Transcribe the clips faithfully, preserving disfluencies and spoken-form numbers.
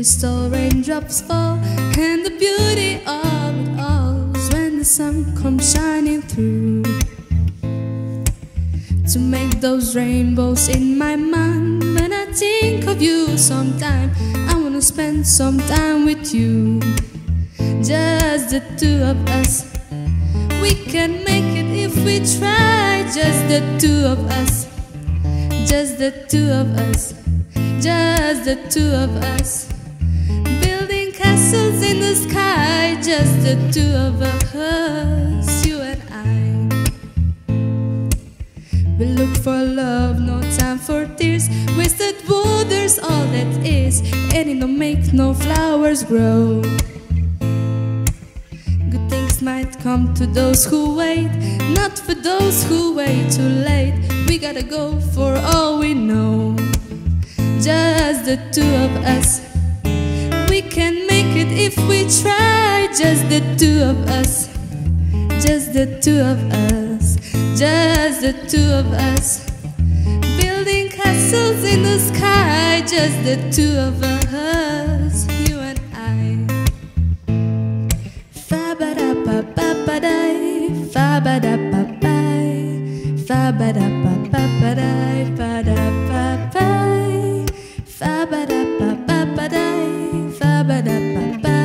crystal raindrops fall, and the beauty of it all is when the sun comes shining through to make those rainbows in my mind. When I think of you sometime, I wanna spend some time with you, just the two of us. We can make it if we try, just the two of us, just the two of us, just the two of us, building castles in the sky, just the two of us, you and I. We look for love, no time for tears, wasted water's all that is, and it don't make no flowers grow. Good things might come to those who wait, not for those who wait too late. We gotta go for all we know, just the two of us. We can make it if we try, just the two of us, just the two of us, just the two of us, building castles in the sky, just the two of us, you and I. Fa ba da pa pa pa dai, fa ba da pa pa, fa ba da pa pa pa dai, pa da pa pa. Fa ba da pa pa pa dai, fa ba da pa pa,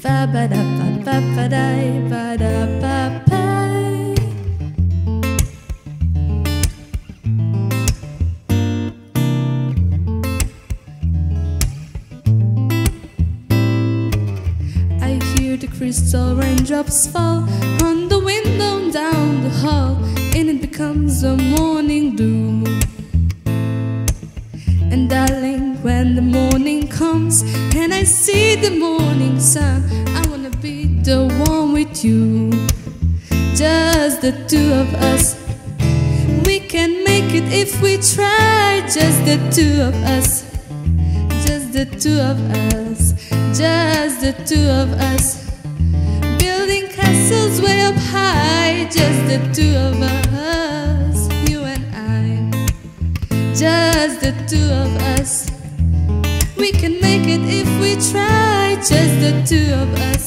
fa ba da pa pa pa dai, pa da pa pa. I hear the crystal raindrops fall on the window down the hall, and it becomes a morning dew. And darling, when the morning comes and I see the morning sun, I wanna be the one with you, just the two of us. We can make it if we try, just the two of us, just the two of us, just the two of us, building castles way up high, just the two of us, you and I, just the two of us. We can make it if we try, just the two of us,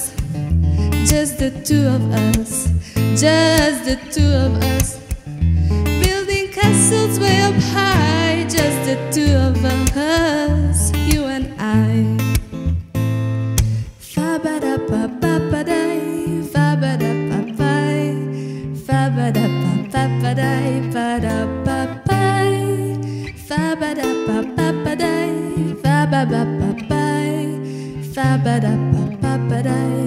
just the two of us, just the two of us, building castles way up high, just the two of us, you and I. Fa ba da pa pa pa dai, fa ba da pa pa, fa ba da pa pa pa dai, pa da pa pa. Fa ba da pa pa pa dai, fa ba ba pa pa, fa ba da pa pa pa dai.